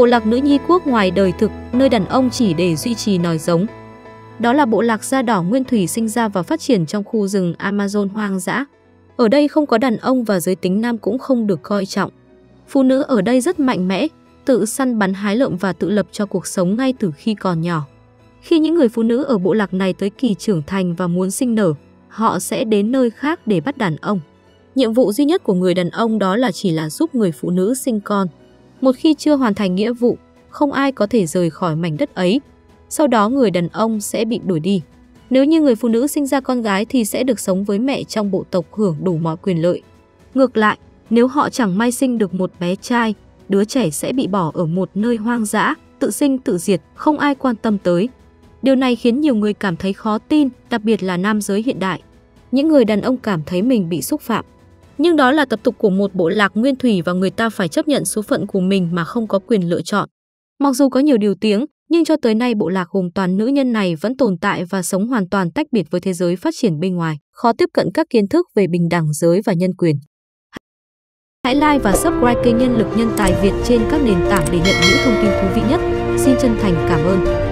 bộ lạc nữ nhi quốc ngoài đời thực, nơi đàn ông chỉ để duy trì nòi giống. Đó là bộ lạc da đỏ nguyên thủy sinh ra và phát triển trong khu rừng Amazon hoang dã. Ở đây không có đàn ông và giới tính nam cũng không được coi trọng. Phụ nữ ở đây rất mạnh mẽ, tự săn bắn hái lượm và tự lập cho cuộc sống ngay từ khi còn nhỏ. Khi những người phụ nữ ở bộ lạc này tới kỳ trưởng thành và muốn sinh nở, họ sẽ đến nơi khác để bắt đàn ông. Nhiệm vụ duy nhất của người đàn ông đó là chỉ là giúp người phụ nữ sinh con. Một khi chưa hoàn thành nghĩa vụ, không ai có thể rời khỏi mảnh đất ấy. Sau đó người đàn ông sẽ bị đuổi đi. Nếu như người phụ nữ sinh ra con gái thì sẽ được sống với mẹ trong bộ tộc, hưởng đủ mọi quyền lợi. Ngược lại, nếu họ chẳng may sinh được một bé trai, đứa trẻ sẽ bị bỏ ở một nơi hoang dã, tự sinh tự diệt, không ai quan tâm tới. Điều này khiến nhiều người cảm thấy khó tin, đặc biệt là nam giới hiện đại. Những người đàn ông cảm thấy mình bị xúc phạm. Nhưng đó là tập tục của một bộ lạc nguyên thủy và người ta phải chấp nhận số phận của mình mà không có quyền lựa chọn. Mặc dù có nhiều điều tiếng, nhưng cho tới nay bộ lạc gồm toàn nữ nhân này vẫn tồn tại và sống hoàn toàn tách biệt với thế giới phát triển bên ngoài, khó tiếp cận các kiến thức về bình đẳng giới và nhân quyền. Hãy like và subscribe kênh Nhân lực Nhân tài Việt trên các nền tảng để nhận những thông tin thú vị nhất. Xin chân thành cảm ơn.